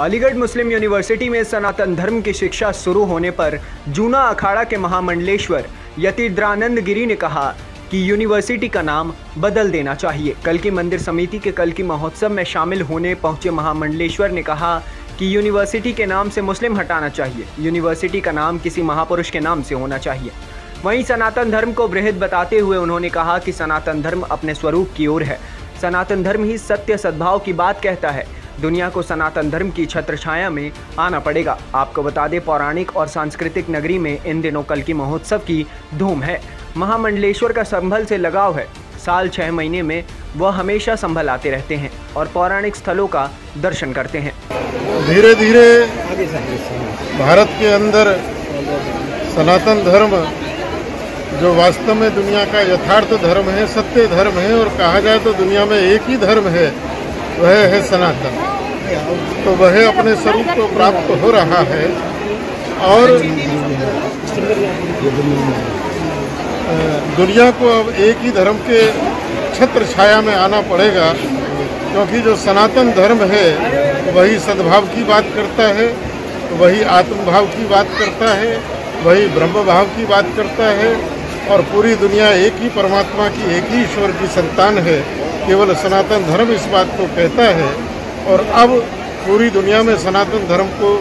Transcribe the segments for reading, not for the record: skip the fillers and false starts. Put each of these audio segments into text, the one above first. अलीगढ़ मुस्लिम university में सनातन धर्म की शिक्षा शुरू होने पर जूना अखाड़ा के महामंडलेश्वर यतिद्रानंद गिरी ने कहा कि यूनिवर्सिटी का नाम बदल देना चाहिए। कलकी मंदिर समिति के कल्कि महोत्सव में शामिल होने पहुंचे महामंडलेश्वर ने कहा कि यूनिवर्सिटी के नाम से मुस्लिम हटाना चाहिए, यूनिवर्सिटी का नाम किसी महापुरुष के नाम से होना चाहिए। वहीं सनातन धर्म को बृहद बताते हुए उन्होंने कहा कि सनातन धर्म अपने स्वरूप की ओर है, सनातन धर्म ही सत्य सद्भाव की बात कहता है। दुनिया को सनातन धर्म की छत्रछाया में आना पड़ेगा। आपको बता दें, पौराणिक और सांस्कृतिक नगरी में इन दिनों कल्कि महोत्सव की धूम है। महामंडलेश्वर का संभल से लगाव है, साल 6 महीने में वह हमेशा संभल आते रहते हैं और पौराणिक स्थलों का दर्शन करते हैं। धीरे धीरे भारत के अंदर सनातन धर्म, जो वास्तव में दुनिया का यथार्थ धर्म है, सत्य धर्म है और कहा जाए तो दुनिया में एक ही धर्म है, वह है सनातन, तो वह अपने स्वरूप को प्राप्त हो रहा है। और दुनिया को अब एक ही धर्म के छत्र छाया में आना पड़ेगा, क्योंकि जो सनातन धर्म है वही सद्भाव की बात करता है, वही आत्मभाव की बात करता है, वही ब्रह्म भाव की बात करता है। और पूरी दुनिया एक ही परमात्मा की, एक ही ईश्वर की संतान है। केवल सनातन धर्म इस बात को कहता है। और अब पूरी दुनिया में सनातन धर्म को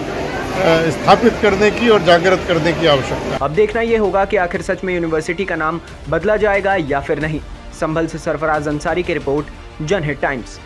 स्थापित करने की और जागृत करने की आवश्यकता है। अब देखना ये होगा कि आखिर सच में यूनिवर्सिटी का नाम बदला जाएगा या फिर नहीं। संभल से सरफराज अंसारी की रिपोर्ट, जनहित टाइम्स।